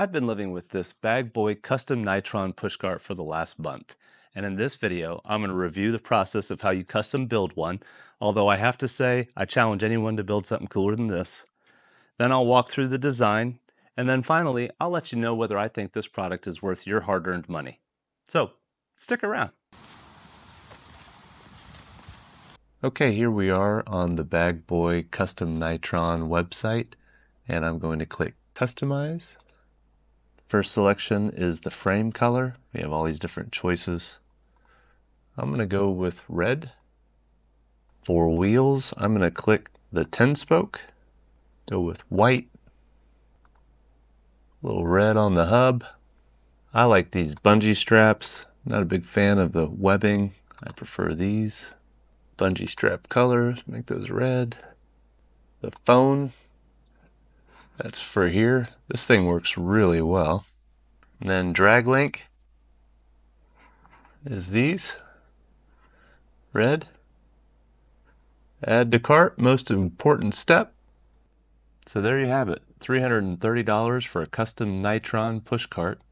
I've been living with this Bag Boy Custom Nitron pushcart for the last month, and in this video, I'm going to review the process of how you custom build one, although I have to say, I challenge anyone to build something cooler than this. Then I'll walk through the design, and then finally, I'll let you know whether I think this product is worth your hard-earned money. So, stick around. Okay, here we are on the Bag Boy Custom Nitron website, and I'm going to click Customize. First selection is the frame color. We have all these different choices. I'm going to go with red. For wheels, I'm going to click the 10-spoke. Go with white. A little red on the hub. I like these bungee straps. Not a big fan of the webbing. I prefer these. Bungee strap colors, make those red. The phone. That's for here. This thing works really well. And then drag link is these. Red. Add to cart, most important step. So there you have it. $330 for a custom Nitron push cart.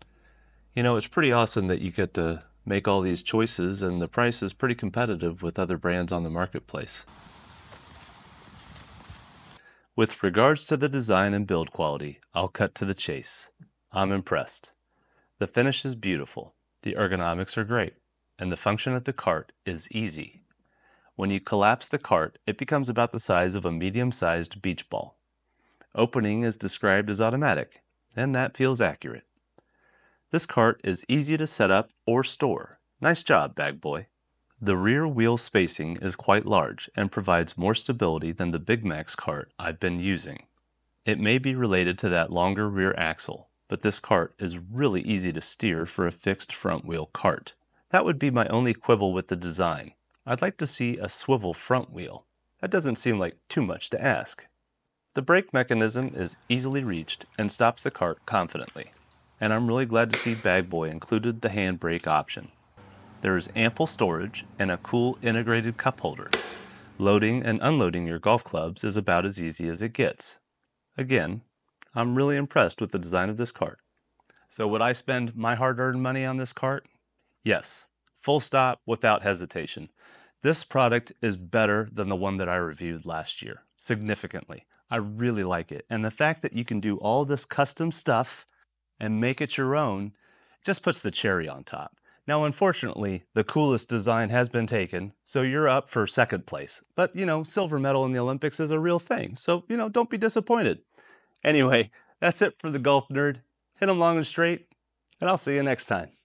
You know, it's pretty awesome that you get to make all these choices, and the price is pretty competitive with other brands on the marketplace. With regards to the design and build quality, I'll cut to the chase. I'm impressed. The finish is beautiful, the ergonomics are great, and the function of the cart is easy. When you collapse the cart, it becomes about the size of a medium-sized beach ball. Opening is described as automatic, and that feels accurate. This cart is easy to set up or store. Nice job, Bag Boy. The rear wheel spacing is quite large and provides more stability than the Big Max cart I've been using. It may be related to that longer rear axle, but this cart is really easy to steer for a fixed front wheel cart. That would be my only quibble with the design. I'd like to see a swivel front wheel. That doesn't seem like too much to ask. The brake mechanism is easily reached and stops the cart confidently. And I'm really glad to see Bag Boy included the handbrake option. There is ample storage and a cool integrated cup holder. Loading and unloading your golf clubs is about as easy as it gets. Again, I'm really impressed with the design of this cart. So would I spend my hard-earned money on this cart? Yes, full stop, without hesitation. This product is better than the one that I reviewed last year, significantly. I really like it, and the fact that you can do all this custom stuff and make it your own just puts the cherry on top. Now, unfortunately, the coolest design has been taken, so you're up for second place. But, you know, silver medal in the Olympics is a real thing, so, you know, don't be disappointed. Anyway, that's it for the Golf Nerd. Hit 'em long and straight, and I'll see you next time.